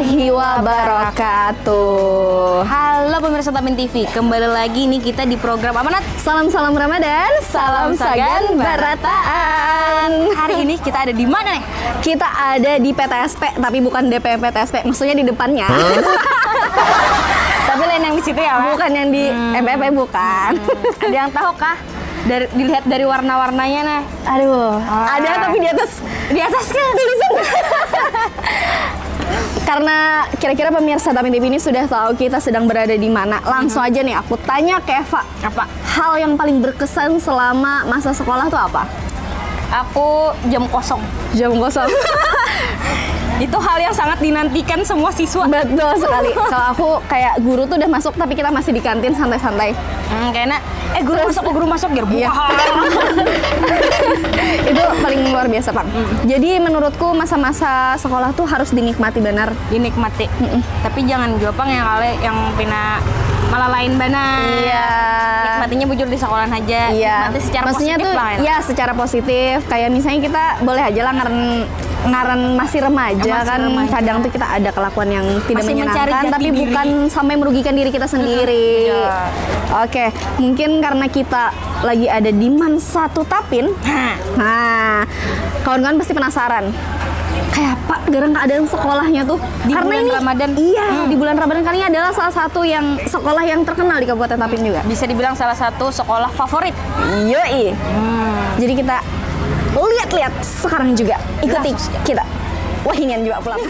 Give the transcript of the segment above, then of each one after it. warahmatullahi wabarakatuh. Halo pemirsa Tapin TV, kembali lagi nih kita di program amanat Salam Salam Ramadan, Salam Sagan Barataan. Hari ini kita ada di mana nih? Kita ada di PTSP, tapi bukan DPM PTSP, maksudnya di depannya. Tapi lain yang di situ ya, Pak? Bukan yang di MPP, bukan. Ada yang tahu kah? Dilihat dari warna-warnanya, nah. Aduh, ada tapi di atas kan tulisan. Karena kira-kira pemirsa Tapin TV ini sudah tahu kita sedang berada di mana. Langsung aja nih aku tanya ke Eva. Apa? Hal yang paling berkesan selama masa sekolah tuh apa? Aku jam kosong. Jam kosong. Itu hal yang sangat dinantikan semua siswa. Betul sekali. Kalau aku kayak guru tuh udah masuk tapi kita masih di kantin santai-santai. Kayaknya guru masuk biar buka. Iya. Itu paling luar biasa, Pak. Jadi menurutku masa-masa sekolah tuh harus dinikmati benar, dinikmati. Tapi jangan jopang yang kali yang pina malah lain benar. Iya. Nikmatinya bujur di sekolahan aja. Iya. Nanti secara maksudnya positif tuh, ya secara positif. Kayak misalnya kita boleh aja lah ngaran masih remaja kan remaja. Kadang tuh kita ada kelakuan yang tidak masih menyenangkan tapi diri. Bukan sampai merugikan diri kita sendiri. Oke, mungkin karena kita lagi ada di MAN 1 Tapin. Nah, kawan-kawan pasti penasaran. Kayak apa garang keadaan sekolahnya tuh di karena bulan ini Ramadan. Iya, di bulan Ramadan kali ini adalah salah satu yang sekolah yang terkenal di Kabupaten Tapin juga. Bisa dibilang salah satu sekolah favorit. Yoi. Jadi kita lihat-lihat sekarang juga, ikuti kita Wahinian juga pulang.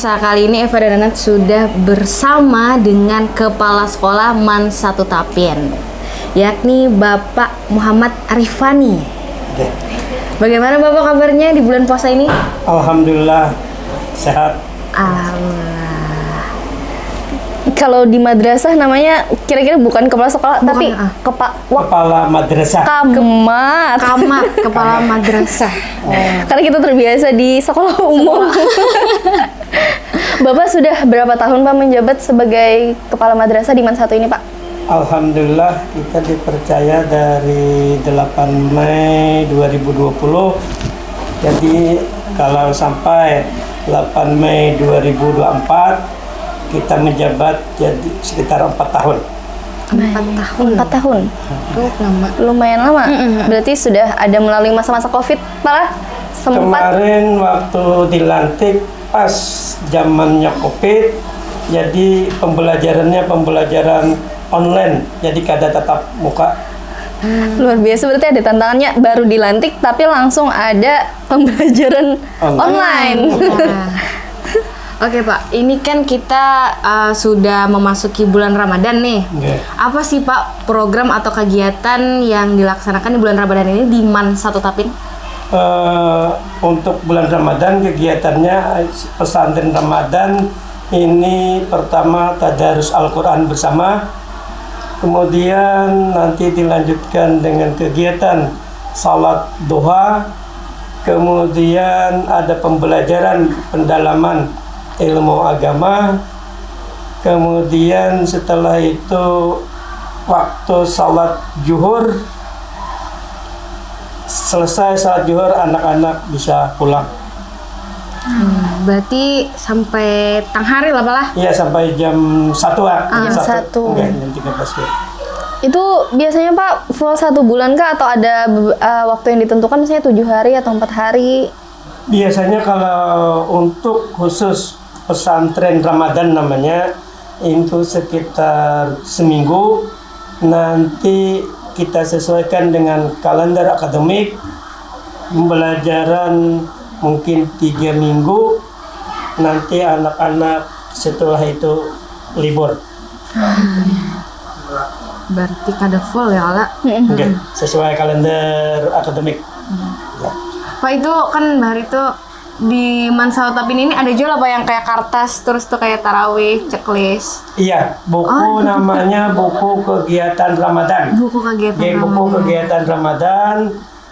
Kali ini Eva dan Anat sudah bersama dengan Kepala Sekolah MAN 1 Tapin, yakni Bapak Muhammad Arifani. Bagaimana Bapak kabarnya di bulan puasa ini? Alhamdulillah, sehat. Alhamdulillah. Kalau di madrasah namanya kira-kira bukan Kepala Sekolah, bukan, tapi Kepala Madrasah. Kamat, Kepala Madrasah. Karena kita terbiasa di sekolah umum. Bapak sudah berapa tahun Pak menjabat sebagai Kepala Madrasah di MAN 1 ini Pak? Alhamdulillah kita dipercaya dari 8 Mei 2020. Jadi kalau sampai 8 Mei 2024 kita menjabat jadi sekitar 4 tahun. 4 tahun. Itu lama. Lumayan lama. Berarti sudah ada melalui masa-masa COVID, Pak? Sempat. Kemarin waktu dilantik pas zamannya COVID, jadi pembelajarannya pembelajaran online, jadi kada tatap muka. Luar biasa, berarti ada tantangannya, baru dilantik tapi langsung ada pembelajaran online. Oke Pak, ini kan kita sudah memasuki bulan Ramadan nih. Apa sih Pak program atau kegiatan yang dilaksanakan di bulan Ramadan ini di MAN 1 Tapin? Untuk bulan Ramadan kegiatannya pesantren Ramadan ini pertama tadarus Al-Quran bersama, kemudian nanti dilanjutkan dengan kegiatan salat duha, kemudian ada pembelajaran pendalaman ilmu agama, kemudian setelah itu waktu salat zuhur, selesai salat zuhur anak-anak bisa pulang. Berarti sampai tengah hari lah Pak? Iya, sampai jam 1-an. Jam 1. Enggak, jam 13 ya. Itu biasanya Pak full 1 bulan kah, atau ada waktu yang ditentukan, misalnya 7 hari atau 4 hari? Biasanya kalau untuk khusus pesantren Ramadan namanya, itu sekitar seminggu. Nanti kita sesuaikan dengan kalender akademik. Pembelajaran mungkin 3 minggu, nanti anak-anak setelah itu libur. Berarti kada full ya, Ala? Okay, sesuai kalender akademik. Pak, itu kan hari itu di MAN 1 Tapin ini ada juga Pak yang kayak kartas, terus tuh kayak tarawih, checklist. Iya, buku namanya buku kegiatan Ramadan. Buku kegiatan Ramadan. Buku kegiatan Ramadan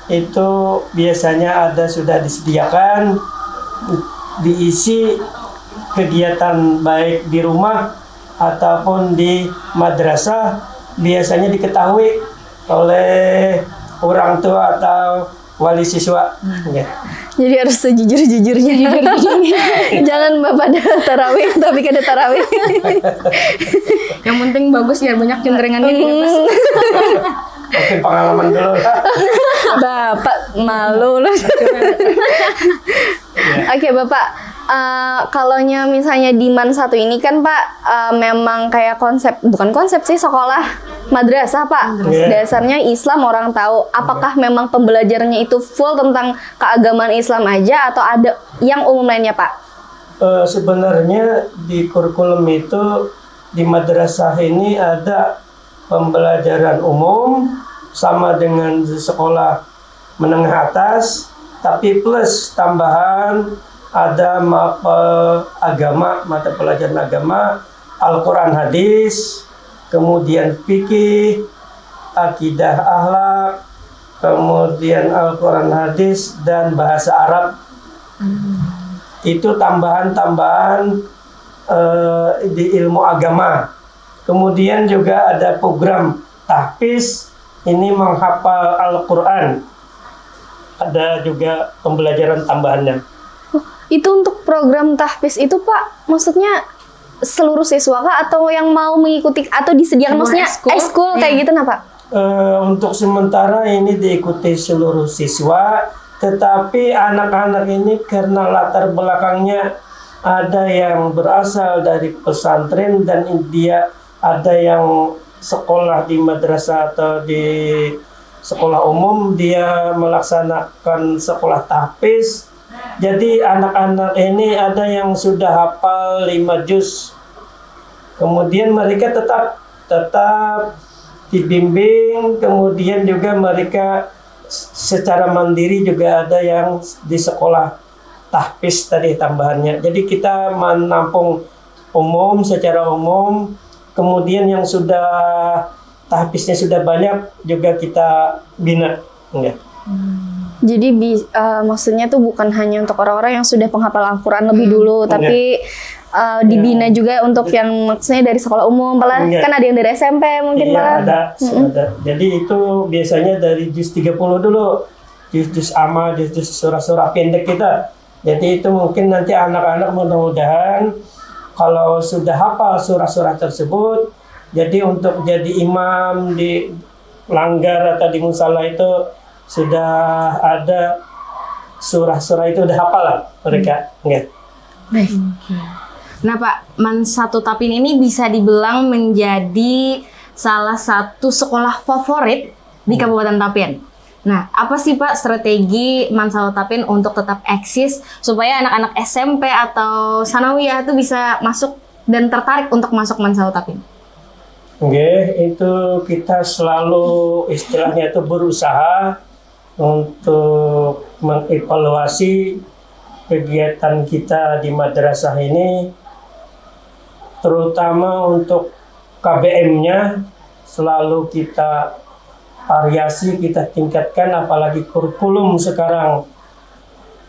itu biasanya ada sudah disediakan, diisi kegiatan baik di rumah ataupun di madrasah, biasanya diketahui oleh orang tua atau wali siswa. Jadi harus sejujur-jujurnya. Jangan Bapak ada tarawih tapi kada tarawih. Yang penting bagus biar banyak cenderengannya. Oke, pengalaman dulu. Bapak malu loh. Oke, Bapak, kalaunya misalnya di MAN 1 ini kan Pak memang kayak konsep, bukan konsep sih, sekolah madrasah Pak. Dasarnya Islam, orang tahu. Apakah memang pembelajarannya itu full tentang keagamaan Islam aja atau ada yang umum lainnya Pak? Sebenarnya di kurikulum itu di madrasah ini ada pembelajaran umum sama dengan sekolah menengah atas, tapi plus tambahan ada agama, mata pelajaran agama, Al-Quran hadis, kemudian fikih, akidah akhlak, kemudian Al-Quran hadis dan bahasa Arab. Itu tambahan-tambahan di ilmu agama. Kemudian juga ada program tahfiz, ini menghafal Al-Quran. Ada juga pembelajaran tambahannya. Itu untuk program tahfiz itu Pak, maksudnya seluruh siswa kah atau yang mau mengikuti atau disediakan, maksudnya ekskul kayak gitu nah Pak? Untuk sementara ini diikuti seluruh siswa, tetapi anak-anak ini karena latar belakangnya ada yang berasal dari pesantren dan dia ada yang sekolah di madrasah atau di sekolah umum, dia melaksanakan sekolah tahfiz. Jadi anak-anak ini ada yang sudah hafal 5 juz. Kemudian mereka tetap dibimbing, kemudian juga mereka secara mandiri juga ada yang di sekolah tahfiz tadi tambahannya. Jadi kita menampung umum, secara umum. Kemudian yang sudah tahfiznya sudah banyak juga kita bina. Jadi maksudnya tuh bukan hanya untuk orang-orang yang sudah penghafal Al-Quran lebih dulu, tapi dibina juga untuk yang maksudnya dari sekolah umum, kan ada yang dari SMP mungkin Pak. Ada. Jadi itu biasanya dari juz 30 dulu, juz amal, juz surah-surah pendek kita. Jadi itu mungkin nanti anak-anak mudah-mudahan kalau sudah hafal surah-surah tersebut, Jadi untuk jadi imam di langgar atau di musala itu sudah ada surah-surah itu udah hafal lah mereka. Nah Pak, MAN 1 Tapin ini bisa dibilang menjadi salah satu sekolah favorit di Kabupaten Tapin. Nah, apa sih Pak strategi MAN 1 Tapin untuk tetap eksis supaya anak-anak SMP atau sanawiyah itu bisa masuk dan tertarik untuk masuk MAN 1 Tapin? Oke, itu kita selalu istilahnya itu berusaha untuk mengevaluasi kegiatan kita di madrasah ini, terutama untuk KBM-nya selalu kita variasi, kita tingkatkan, apalagi kurikulum sekarang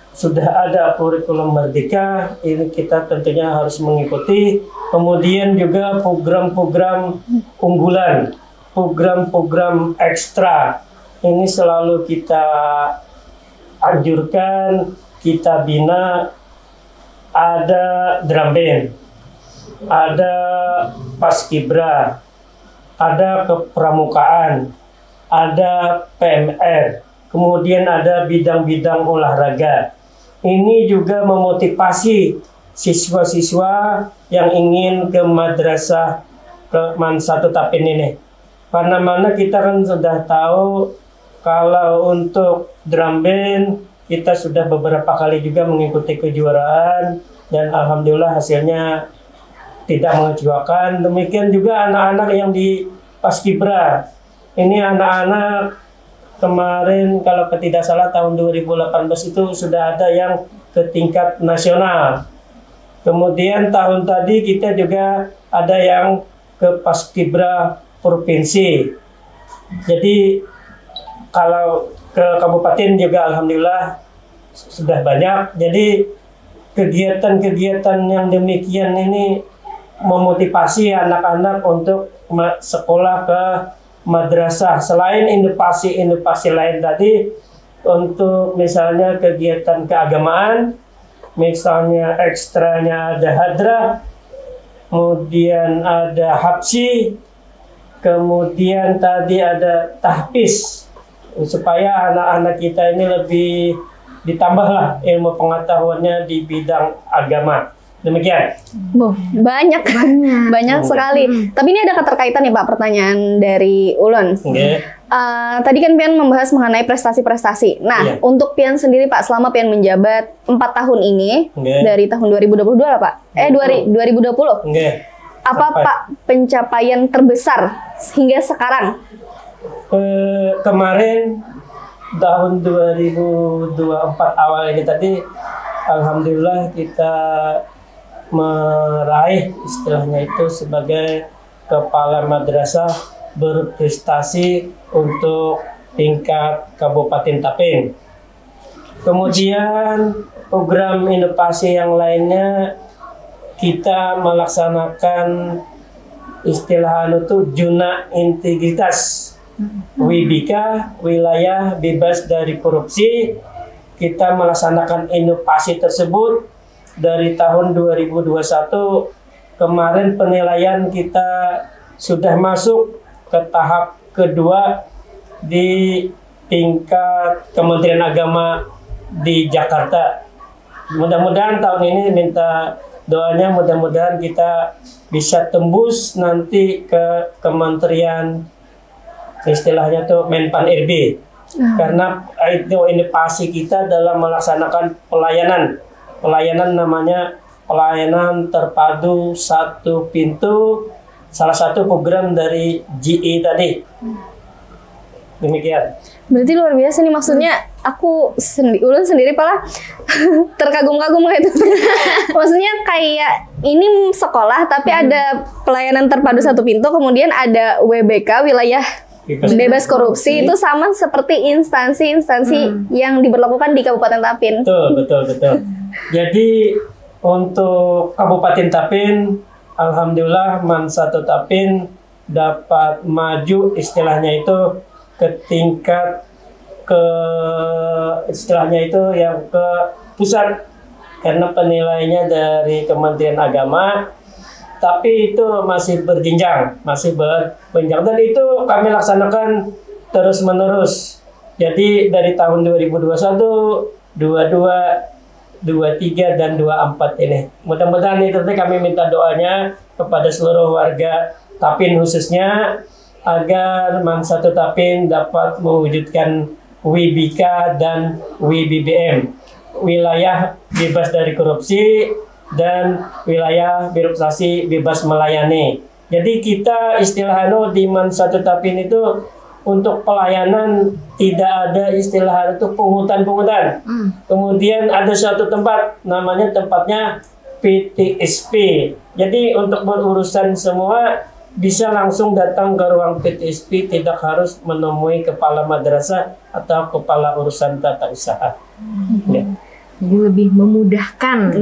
sudah ada kurikulum merdeka, ini kita tentunya harus mengikuti. Kemudian juga program-program unggulan, program-program ekstra ini selalu kita anjurkan, kita bina. Ada drum band, ada paskibra, ada kepramukaan, ada PMR, kemudian ada bidang-bidang olahraga. Ini juga memotivasi siswa-siswa yang ingin ke madrasah ke MAN 1 Tapin ini. Karena mana kita kan sudah tahu kalau untuk drum band kita sudah beberapa kali juga mengikuti kejuaraan dan alhamdulillah hasilnya tidak mengecewakan. Demikian juga anak-anak yang di paskibra. Ini anak-anak kemarin kalau tidak salah tahun 2018 itu sudah ada yang ke tingkat nasional. Kemudian tahun tadi kita juga ada yang ke paskibra provinsi. Jadi kalau ke kabupaten juga alhamdulillah sudah banyak. Jadi kegiatan-kegiatan yang demikian ini memotivasi anak-anak untuk sekolah ke madrasah. Selain inovasi-inovasi lain tadi, untuk misalnya kegiatan keagamaan, misalnya ekstranya ada hadrah, kemudian ada habsi, kemudian tadi ada tahfiz, supaya anak-anak kita ini lebih ditambahlah ilmu pengetahuannya di bidang agama. Demikian. Banyak sekali. Tapi ini ada keterkaitan nih Pak, pertanyaan dari Ulun. Tadi kan Pian membahas mengenai prestasi-prestasi. Nah, untuk Pian sendiri Pak, selama Pian menjabat 4 tahun ini, dari tahun 2022 lah Pak, 2020. Apa Pak pencapaian terbesar hingga sekarang? Kemarin tahun 2024 awal ini tadi alhamdulillah kita meraih istilahnya itu sebagai kepala madrasah berprestasi untuk tingkat Kabupaten Tapin. Kemudian program inovasi yang lainnya kita melaksanakan istilah itu juna integritas. WIBK, wilayah bebas dari korupsi. Kita melaksanakan inovasi tersebut dari tahun 2021. Kemarin penilaian kita sudah masuk ke tahap kedua di tingkat Kementerian Agama di Jakarta. Mudah-mudahan tahun ini, minta doanya mudah-mudahan kita bisa tembus nanti ke Kementerian istilahnya tuh Menpan RB, karena itu inovasi kita dalam melaksanakan pelayanan namanya pelayanan terpadu satu pintu, salah satu program dari GE tadi. Demikian. Berarti luar biasa nih, maksudnya aku Ulun sendiri pala terkagum-kagum gitu. Maksudnya kayak ini sekolah tapi ada pelayanan terpadu satu pintu, kemudian ada WBK, wilayah bebas korupsi, itu sama seperti instansi-instansi yang diberlakukan di Kabupaten Tapin. Betul. Jadi untuk Kabupaten Tapin, alhamdulillah MAN 1 Tapin dapat maju istilahnya itu ke tingkat ke istilahnya itu yang ke pusat, karena penilaiannya dari Kementerian Agama. tapi itu masih berjenjang, dan itu kami laksanakan terus menerus. Jadi dari tahun 2021, 22, 23 dan 24 ini. Mudah-mudahan itu kami minta doanya kepada seluruh warga Tapin khususnya agar MAN 1 Tapin dapat mewujudkan WIBK dan WBBM, wilayah bebas dari korupsi dan wilayah birokrasi bebas melayani. Jadi kita istilahnya di MAN 1 Tapin itu untuk pelayanan tidak ada istilah itu pungutan-pungutan. Kemudian ada suatu tempat namanya tempatnya PTSP. Jadi untuk berurusan semua bisa langsung datang ke ruang PTSP, tidak harus menemui kepala madrasah atau kepala urusan tata usaha. Ya. Jadi lebih memudahkan.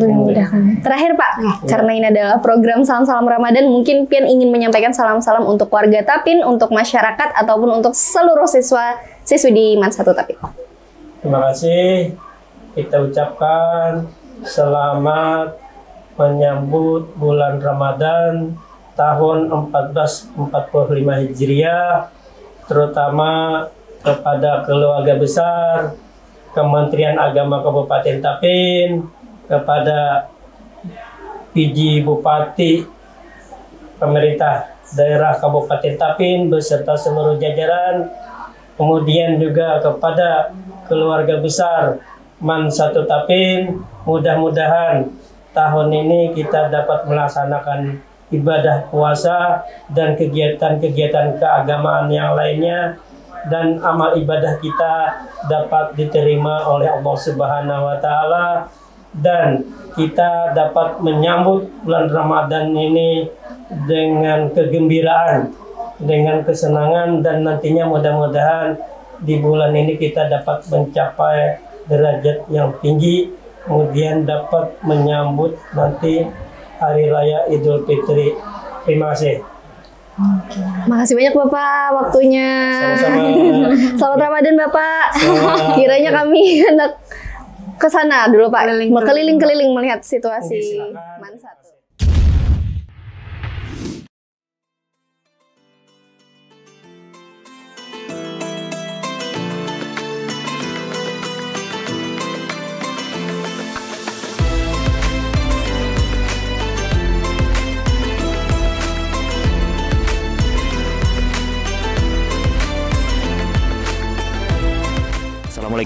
Terakhir Pak, karena ini adalah program Salam-Salam Ramadan, mungkin Pian ingin menyampaikan salam-salam untuk warga Tapin, untuk masyarakat, ataupun untuk seluruh siswa-siswi di MAN 1 Tapin. Terima kasih. Kita ucapkan selamat menyambut bulan Ramadan tahun 1445 Hijriah, terutama kepada keluarga besar Kementerian Agama Kabupaten Tapin, kepada PJ Bupati Pemerintah Daerah Kabupaten Tapin beserta seluruh jajaran, kemudian juga kepada keluarga besar MAN 1 Tapin. Mudah-mudahan tahun ini kita dapat melaksanakan ibadah puasa dan kegiatan-kegiatan keagamaan yang lainnya, dan amal ibadah kita dapat diterima oleh Allah Subhanahu wa Ta'ala, dan kita dapat menyambut bulan Ramadan ini dengan kegembiraan, dengan kesenangan, dan nantinya mudah-mudahan di bulan ini kita dapat mencapai derajat yang tinggi, kemudian dapat menyambut nanti Hari Raya Idul Fitri. Terima kasih. Oke. Makasih banyak Bapak waktunya. Sama-sama. Selamat Ramadan Bapak. Sama. Kiranya kami hendak ke sana dulu Pak, keliling-keliling melihat situasi MAN 1.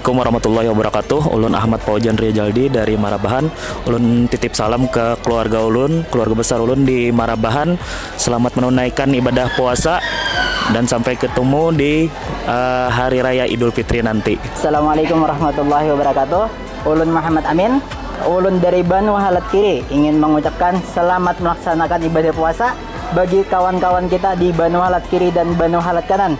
Assalamualaikum warahmatullahi wabarakatuh. Ulun Ahmad Paujan Rijaldi dari Marabahan. Ulun titip salam ke keluarga ulun, keluarga besar ulun di Marabahan. Selamat menunaikan ibadah puasa dan sampai ketemu di Hari Raya Idul Fitri nanti. Assalamualaikum warahmatullahi wabarakatuh. Ulun Muhammad Amin, ulun dari Banu Halat Kiri, ingin mengucapkan selamat melaksanakan ibadah puasa bagi kawan-kawan kita di Banu Halat Kiri dan Banu Halat Kanan.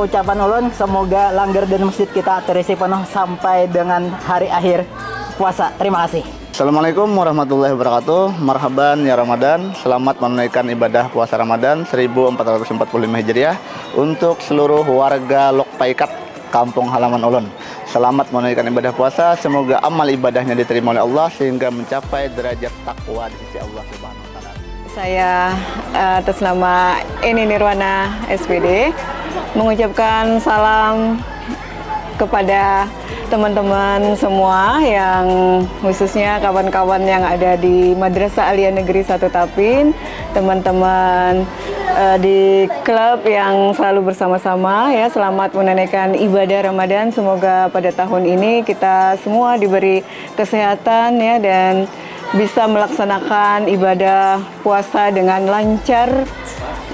Ucapan ulun semoga langgar dan masjid kita terisi penuh sampai dengan hari akhir puasa. Terima kasih. Assalamualaikum warahmatullahi wabarakatuh. Marhaban ya Ramadan. Selamat menunaikan ibadah puasa Ramadan 1445 Hijriah untuk seluruh warga Lok Paikat, kampung halaman ulun. Selamat menunaikan ibadah puasa. Semoga amal ibadahnya diterima oleh Allah sehingga mencapai derajat takwa di sisi Allah Subhanahu wa Ta'ala. Saya atas nama Eni Nirwana SPD mengucapkan salam kepada teman-teman semua, yang khususnya kawan-kawan yang ada di Madrasah Aliyah Negeri 1 Tapin, teman-teman di klub yang selalu bersama-sama ya. Selamat menunaikan ibadah Ramadan. Semoga pada tahun ini kita semua diberi kesehatan ya, dan bisa melaksanakan ibadah puasa dengan lancar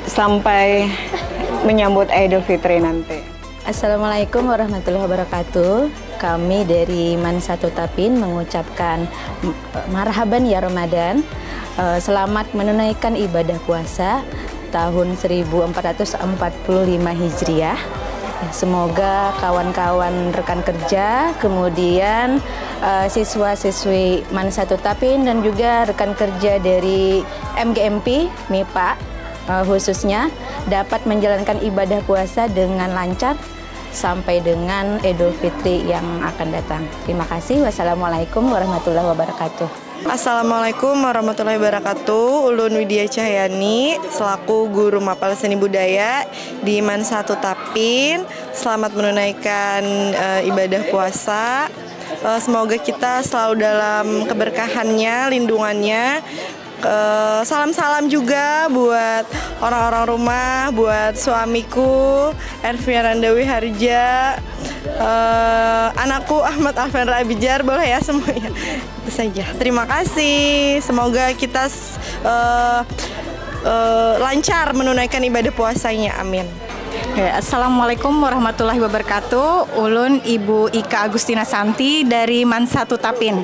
sampai menyambut Idul Fitri nanti. Assalamualaikum warahmatullahi wabarakatuh. Kami dari MAN 1 Tapin mengucapkan marhaban ya Ramadan. Selamat menunaikan ibadah puasa tahun 1445 Hijriah. Semoga kawan-kawan rekan kerja, kemudian siswa-siswi MAN 1 Tapin dan juga rekan kerja dari MGMP MIPA khususnya dapat menjalankan ibadah puasa dengan lancar sampai dengan Idul Fitri yang akan datang. Terima kasih. Wassalamualaikum warahmatullahi wabarakatuh. Assalamualaikum warahmatullahi wabarakatuh. Ulun Widya Cahyani selaku guru mapel seni budaya di MAN 1 Tapin. Selamat menunaikan ibadah puasa. Semoga kita selalu dalam keberkahannya, lindungannya. Salam-salam juga buat orang-orang rumah, buat suamiku Ervian Rendwi Harja, anakku Ahmad Afan Rabijar, boleh ya semuanya. Itu saja. Terima kasih. Semoga kita lancar menunaikan ibadah puasanya. Amin. Assalamualaikum warahmatullahi wabarakatuh. Ulun Ibu Ika Agustina Santi dari MAN 1 Tapin.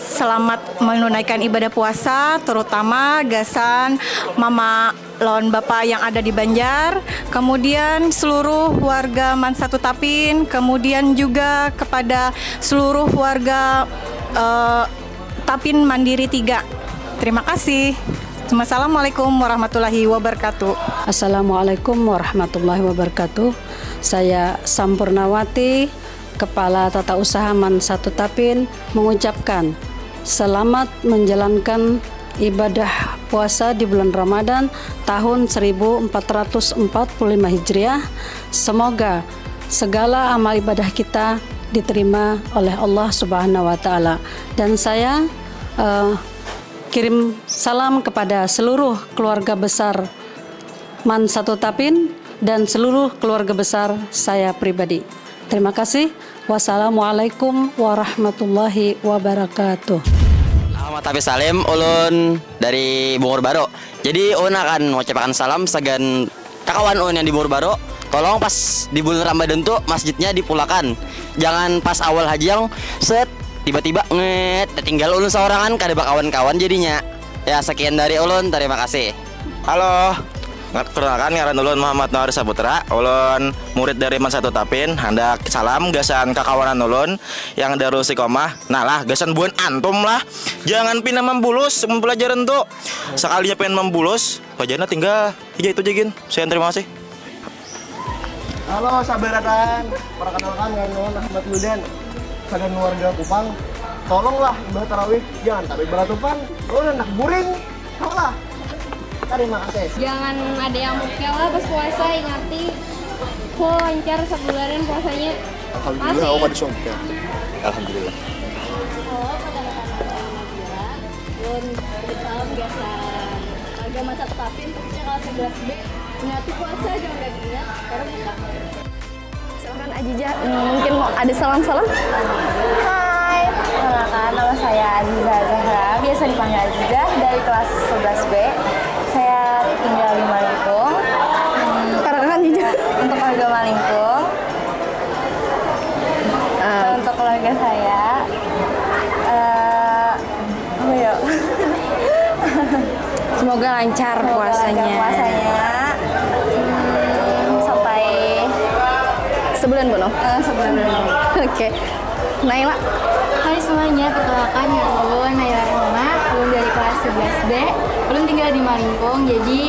Selamat menunaikan ibadah puasa, terutama gasan mama lawan bapak yang ada di Banjar, kemudian seluruh warga MAN 1 Tapin, kemudian juga kepada seluruh warga Tapin Mandiri 3. Terima kasih. Assalamualaikum warahmatullahi wabarakatuh. Assalamualaikum warahmatullahi wabarakatuh. Saya Sampurnawati, Kepala Tata Usaha MAN 1 Tapin, mengucapkan selamat menjalankan ibadah puasa di bulan Ramadan tahun 1445 Hijriah. Semoga segala amal ibadah kita diterima oleh Allah Subhanahu wa Ta'ala. Dan saya kirim salam kepada seluruh keluarga besar MAN 1 Tapin dan seluruh keluarga besar saya pribadi. Terima kasih. Wassalamualaikum warahmatullahi wabarakatuh. Ahmad Hafiz Salim, ulun dari Bungur Baro. Jadi ulun akan mengucapkan salam segan kawan ulun yang di Bungur Baro. Tolong pas di bulan Ramadan tuh masjidnya dipulakan. Jangan pas awal haji yang set tiba-tiba nget tinggal ulun seorangan kada kawan-kawan jadinya. Ya sekian dari ulun, terima kasih. Halo, perkenalkan ngaran ulun Muhammad Noar Putra. Ulun murid dari MAN 1 Tapin, handak salam gasan kakawanan ulun yang daru siqomah. Nah lah gasan buan antum lah. Jangan pina membulus pembelajaran tuh. Sekalinya pengen membulus, wajahnya tinggal hija itu jegin. Saya terima kasih. Halo sabaratan, perkenalkan ngaran ulun Ahmad Mudan. Sagan warga Kupang, tolonglah ibadah tarawih, jangan tapi ibadah Kupang, lo anak buring, tolonglah. Terima kasih. Jangan ada yang mukil lah pas puasa, ingati full lancar sebulanan puasanya. Alhamdulillah, aku pada songkel. Alhamdulillah. Oh, kata-kata alhamdulillah. Lun bersalam biasa agama satu Tapin, khususnya kalau 11B, ingati puasa jangan dagingnya, karena buka. Silakan Azizah, mungkin mau ada salam-salam? Hai, perkenalkan nama saya Azizah Zahra, biasa dipanggil Azizah, dari kelas 11B. Saya tinggal di Malingkung. Karena Azizah untuk keluarga Malingkung. Untuk keluarga saya. Semoga lancar puasanya. Sebulan bono? Sebulan bono. Oke. Naila. Hai semuanya, perkenalkan ulun Naila Roma, ulun dari kelas 11B. Ulun tinggal di Malingkung, jadi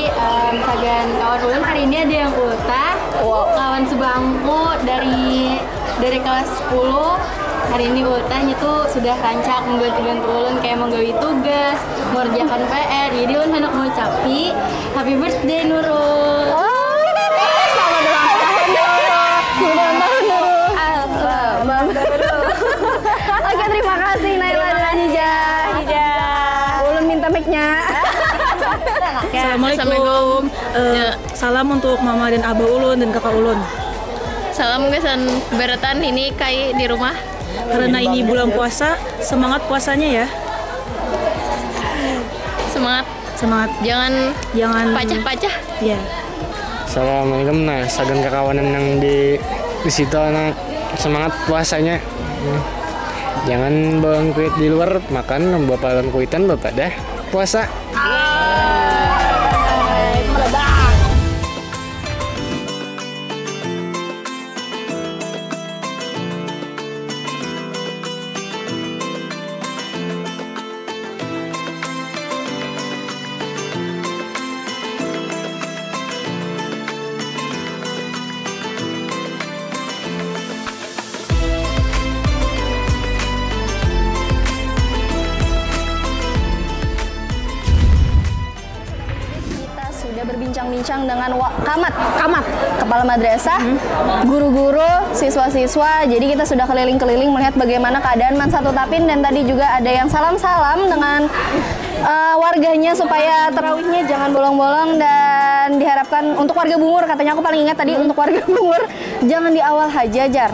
sagan kawan ulun hari ini ada yang ultah. Wow. Kawan sebangku dari kelas 10 hari ini ultah itu sudah rancak membantu ulun kayak menggawi tugas, mengerjakan PR. Jadi ulun hendak mengucapi happy birthday Nurul. Oh. Oke, terima kasih Naila dan Azizah. Ulun minta mic-nya. Assalamualaikum. Salam untuk mama dan abah ulun dan kakak ulun. Salam kesan beratan ini kai di rumah. Karena ini bulan puasa, semangat puasanya ya. Semangat, semangat. Jangan pacah-pacah. Iya. Assalamualaikum. Nah, sagan kakawanan yang di situ anak semangat puasanya. Jangan bawang kuit di luar, makan bapak bawang kuitan, bapak dah puasa. Sudah berbincang-bincang dengan Camat, Kepala Madrasah, guru-guru, siswa-siswa. Jadi kita sudah keliling-keliling melihat bagaimana keadaan MAN 1 Tapin. Dan tadi juga ada yang salam-salam dengan warganya supaya tarawihnya jangan bolong-bolong. Dan diharapkan untuk warga Bungur, katanya aku paling ingat tadi untuk warga Bungur, jangan di awal hajajar.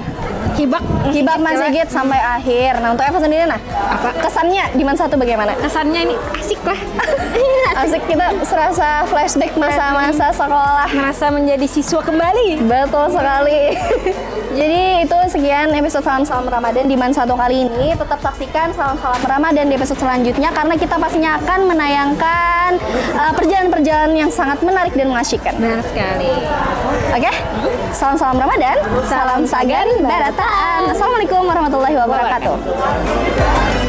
Hibak Mas Sigit sampai akhir. Nah, untuk Eva sendiri, apa kesannya di MAN 1 bagaimana? Kesannya ini asik lah. Asik, kita serasa flashback masa-masa sekolah. Merasa menjadi siswa kembali. Betul sekali. Jadi itu sekian episode Salam Salam Ramadan di MAN 1 kali ini. Tetap saksikan Salam Salam Ramadan di episode selanjutnya, karena kita pastinya akan menayangkan perjalanan-perjalanan yang sangat menarik dan mengasyikkan. Benar sekali. Oke? Salam Salam Ramadan. Salam Sagari Barataan. Assalamualaikum warahmatullahi wabarakatuh.